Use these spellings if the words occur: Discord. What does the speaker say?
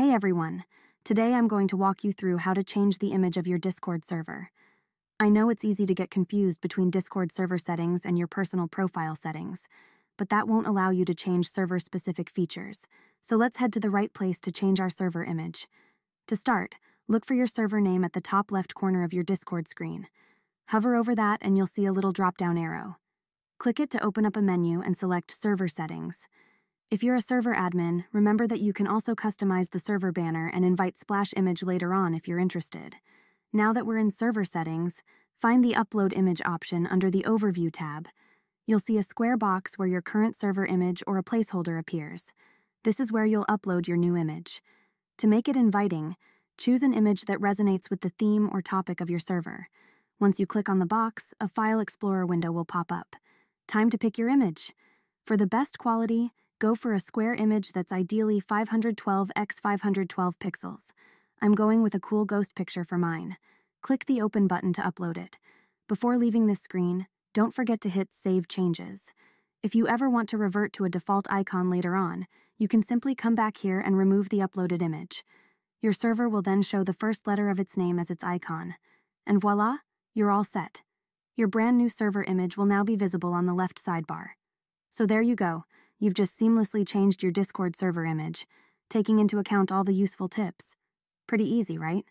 Hey everyone, today I'm going to walk you through how to change the image of your Discord server. I know it's easy to get confused between Discord server settings and your personal profile settings, but that won't allow you to change server-specific features. So let's head to the right place to change our server image. To start, look for your server name at the top left corner of your Discord screen. Hover over that and you'll see a little drop-down arrow. Click it to open up a menu and select Server Settings. If you're a server admin, remember that you can also customize the server banner and invite Splash Image later on if you're interested. Now that we're in Server Settings, find the Upload Image option under the Overview tab. You'll see a square box where your current server image or a placeholder appears. This is where you'll upload your new image. To make it inviting, choose an image that resonates with the theme or topic of your server. Once you click on the box, a File Explorer window will pop up. Time to pick your image. For the best quality, go for a square image that's ideally 512 x 512 pixels. I'm going with a cool ghost picture for mine. Click the open button to upload it. Before leaving this screen, don't forget to hit Save Changes. If you ever want to revert to a default icon later on, you can simply come back here and remove the uploaded image. Your server will then show the first letter of its name as its icon. And voila, you're all set. Your brand new server image will now be visible on the left sidebar. So there you go. You've just seamlessly changed your Discord server image, taking into account all the useful tips. Pretty easy, right?